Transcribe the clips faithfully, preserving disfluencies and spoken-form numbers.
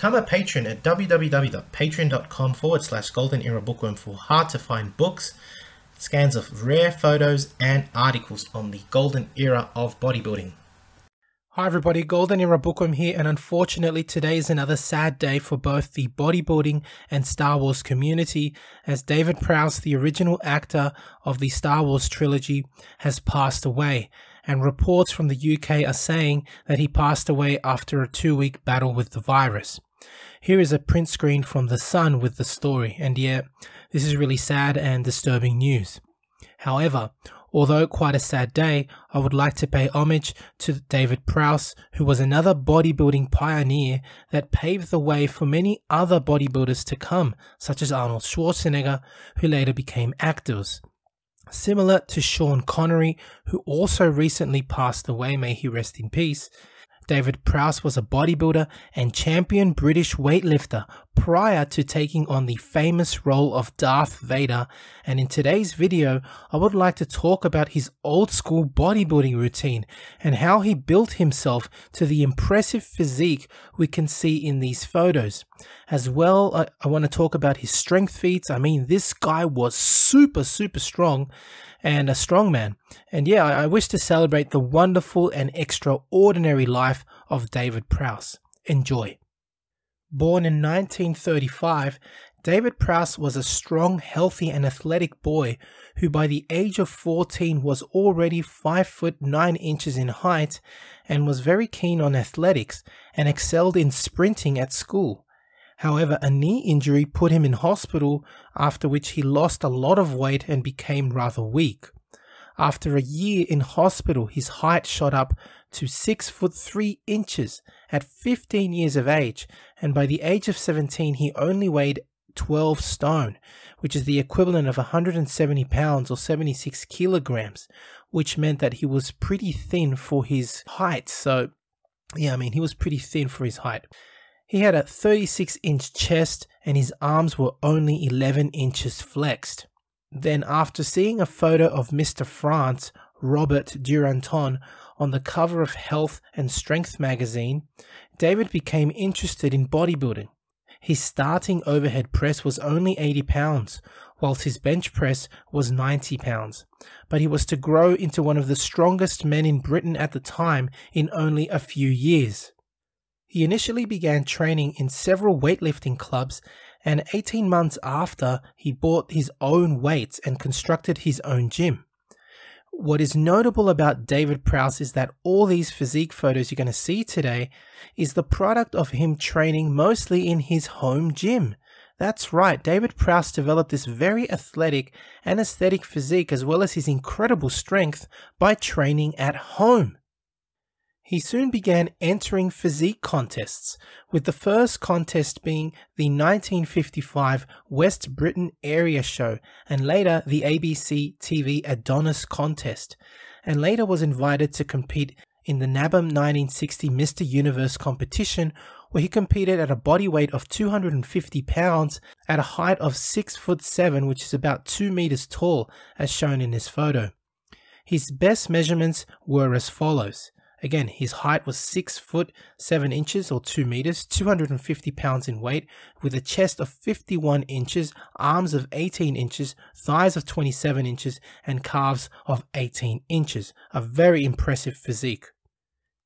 Become a patron at www.patreon.com forward slash Golden Era Bookworm for hard to find books, scans of rare photos and articles on the golden era of bodybuilding. Hi everybody, Golden Era Bookworm here, and unfortunately today is another sad day for both the bodybuilding and Star Wars community, as David Prowse, the original actor of the Star Wars trilogy, has passed away, and reports from the U K are saying that he passed away after a two-week battle with the virus. Here is a print screen from The Sun with the story, and yeah, this is really sad and disturbing news. However, although quite a sad day, I would like to pay homage to David Prowse, who was another bodybuilding pioneer that paved the way for many other bodybuilders to come, such as Arnold Schwarzenegger, who later became actors. Similar to Sean Connery, who also recently passed away, may he rest in peace, David Prowse was a bodybuilder and champion British weightlifter prior to taking on the famous role of Darth Vader, and in today's video I would like to talk about his old school bodybuilding routine and how he built himself to the impressive physique we can see in these photos. As well, I, I want to talk about his strength feats. I mean, this guy was super super strong and a strong man. And yeah, I wish to celebrate the wonderful and extraordinary life of David Prowse. Enjoy. Born in nineteen thirty-five, David Prowse was a strong, healthy and athletic boy who by the age of fourteen was already five foot nine inches in height and was very keen on athletics and excelled in sprinting at school. However, a knee injury put him in hospital, after which he lost a lot of weight and became rather weak. After a year in hospital, his height shot up to six foot three inches at fifteen years of age, and by the age of seventeen he only weighed twelve stone, which is the equivalent of one hundred seventy pounds or seventy-six kilograms, which meant that he was pretty thin for his height. So yeah, I mean, he was pretty thin for his height. He had a thirty-six inch chest and his arms were only eleven inches flexed. Then, after seeing a photo of Mister France, Robert Duranton, on the cover of Health and Strength magazine, David became interested in bodybuilding. His starting overhead press was only eighty pounds, whilst his bench press was ninety pounds, but he was to grow into one of the strongest men in Britain at the time in only a few years. He initially began training in several weightlifting clubs, and eighteen months after, he bought his own weights and constructed his own gym. What is notable about David Prowse is that all these physique photos you're going to see today is the product of him training mostly in his home gym. That's right, David Prowse developed this very athletic and aesthetic physique as well as his incredible strength by training at home. He soon began entering physique contests, with the first contest being the nineteen fifty-five West Britain Area Show and later the A B C T V Adonis Contest, and later was invited to compete in the NABAM nineteen sixty Mister Universe competition, where he competed at a body weight of two hundred fifty pounds at a height of six foot seven, which is about two meters tall as shown in this photo. His best measurements were as follows. Again, his height was six foot seven inches or two meters, two hundred fifty pounds in weight, with a chest of fifty-one inches, arms of eighteen inches, thighs of twenty-seven inches, and calves of eighteen inches. A very impressive physique.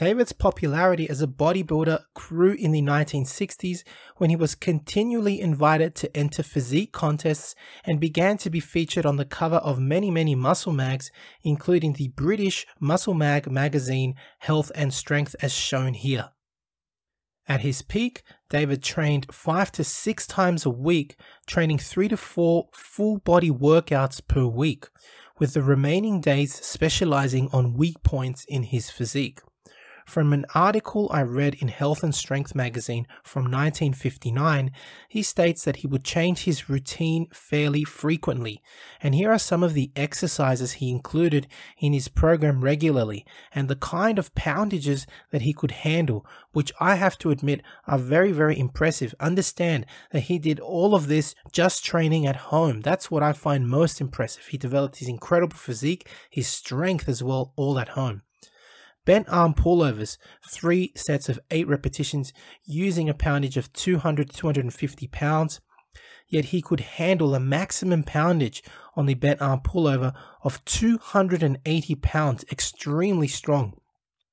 David's popularity as a bodybuilder grew in the nineteen sixties when he was continually invited to enter physique contests and began to be featured on the cover of many, many muscle mags, including the British muscle mag magazine Health and Strength as shown here. At his peak, David trained five to six times a week, training three to four full body workouts per week, with the remaining days specializing on weak points in his physique. From an article I read in Health and Strength magazine from nineteen fifty-nine, he states that he would change his routine fairly frequently, and here are some of the exercises he included in his program regularly and the kind of poundages that he could handle, which I have to admit are very, very impressive. Understand that he did all of this just training at home. That's what I find most impressive. He developed his incredible physique, his strength as well, all at home. bent arm pullovers, three sets of eight repetitions using a poundage of two hundred to two hundred fifty pounds, yet he could handle a maximum poundage on the bent arm pullover of two hundred eighty pounds, extremely strong.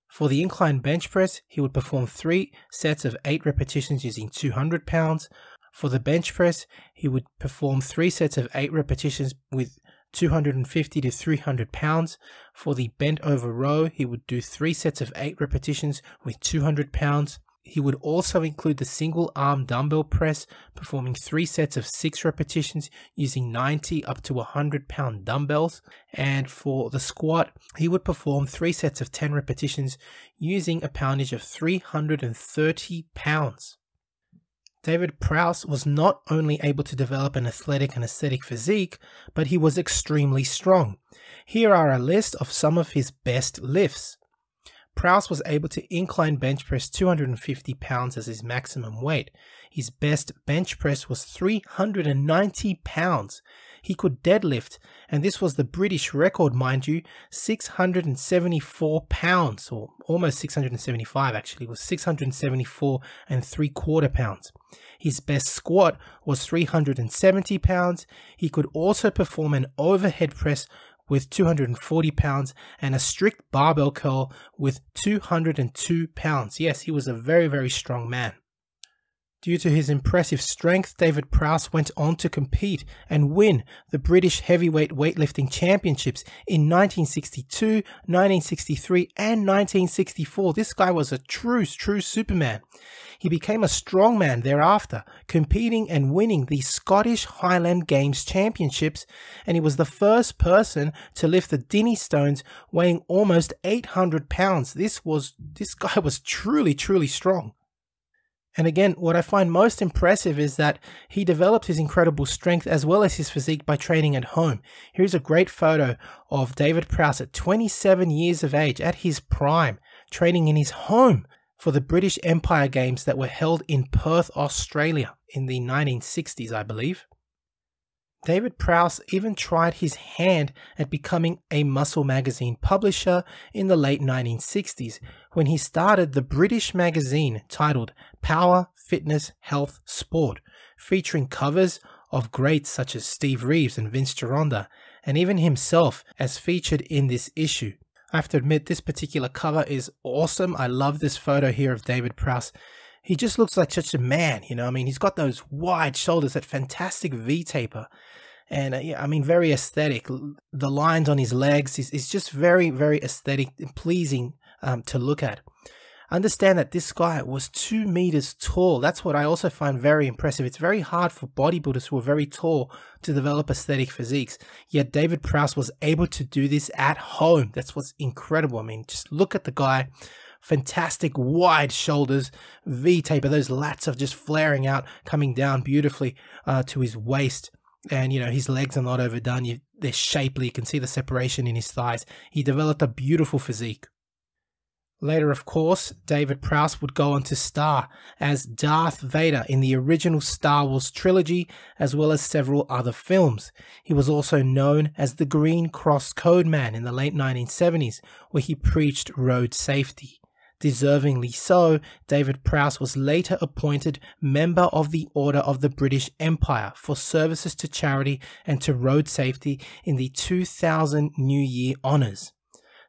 For the incline bench press, he would perform three sets of eight repetitions using two hundred pounds. For the bench press, he would perform three sets of eight repetitions with two hundred fifty to three hundred pounds. For the bent over row, he would do three sets of eight repetitions with two hundred pounds. He would also include the single arm dumbbell press, performing three sets of six repetitions using ninety up to one hundred pound dumbbells. And for the squat, he would perform three sets of ten repetitions using a poundage of three hundred thirty pounds. David Prowse was not only able to develop an athletic and aesthetic physique, but he was extremely strong. Here are a list of some of his best lifts. Prowse was able to incline bench press two hundred fifty pounds as his maximum weight. His best bench press was three hundred ninety pounds. He could deadlift, and this was the British record, mind you, six hundred seventy-four pounds, or almost six hundred seventy-five actually, it was six hundred seventy-four and three quarter pounds. His best squat was three hundred seventy pounds. He could also perform an overhead press with two hundred forty pounds and a strict barbell curl with two hundred two pounds. Yes, he was a very, very strong man. Due to his impressive strength, David Prowse went on to compete and win the British Heavyweight Weightlifting Championships in nineteen sixty-two, nineteen sixty-three and nineteen sixty-four. This guy was a true, true superman. He became a strongman thereafter, competing and winning the Scottish Highland Games Championships, and he was the first person to lift the Dinny stones weighing almost eight hundred pounds. This was, this guy was truly, truly strong. And again, what I find most impressive is that he developed his incredible strength as well as his physique by training at home. Here's a great photo of David Prowse at twenty-seven years of age, at his prime, training in his home for the British Empire Games that were held in Perth, Australia in the nineteen sixties, I believe. David Prowse even tried his hand at becoming a muscle magazine publisher in the late nineteen sixties when he started the British magazine titled Power, Fitness, Health, Sport, featuring covers of greats such as Steve Reeves and Vince Gironda, and even himself as featured in this issue. I have to admit, this particular cover is awesome. I love this photo here of David Prowse. He just looks like such a man, you know, I mean, he's got those wide shoulders, that fantastic V-taper. And uh, yeah, I mean, very aesthetic. The lines on his legs is, is just very, very aesthetic and pleasing um, to look at. Understand that this guy was two meters tall. That's what I also find very impressive. It's very hard for bodybuilders who are very tall to develop aesthetic physiques. Yet David Prowse was able to do this at home. That's what's incredible. I mean, just look at the guy. Fantastic wide shoulders, V-taper, those lats are just flaring out, coming down beautifully uh, to his waist. And, you know, his legs are not overdone. You, they're shapely. You can see the separation in his thighs. He developed a beautiful physique. Later, of course, David Prowse would go on to star as Darth Vader in the original Star Wars trilogy, as well as several other films. He was also known as the Green Cross Code Man in the late nineteen seventies, where he preached road safety. Deservingly so, David Prowse was later appointed member of the Order of the British Empire for services to charity and to road safety in the two thousand New Year Honours.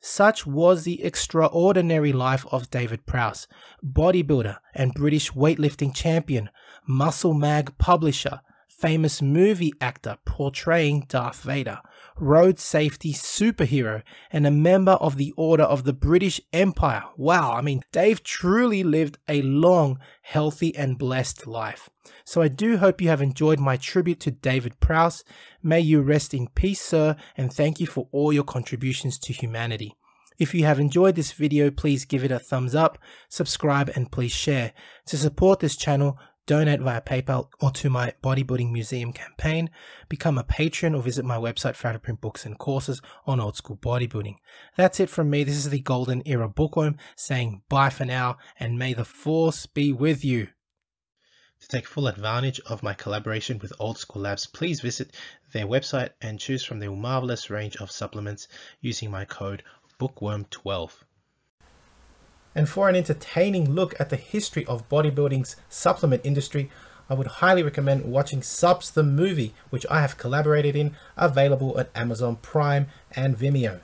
Such was the extraordinary life of David Prowse, bodybuilder and British weightlifting champion, muscle mag publisher, famous movie actor portraying Darth Vader, road safety superhero, and a member of the Order of the British Empire. Wow, I mean, Dave truly lived a long, healthy, and blessed life. So I do hope you have enjoyed my tribute to David Prowse. May you rest in peace, sir, and thank you for all your contributions to humanity. If you have enjoyed this video, please give it a thumbs up, subscribe, and please share. To support this channel, donate via PayPal or to my Bodybuilding Museum campaign, become a patron, or visit my website for out-of-print books and courses on old school bodybuilding. That's it from me. This is the Golden Era Bookworm saying bye for now, and may the force be with you. To take full advantage of my collaboration with Old School Labs, please visit their website and choose from their marvelous range of supplements using my code bookworm twelve. and for an entertaining look at the history of bodybuilding's supplement industry, I would highly recommend watching Supps the Movie, which I have collaborated in, available at Amazon Prime and Vimeo.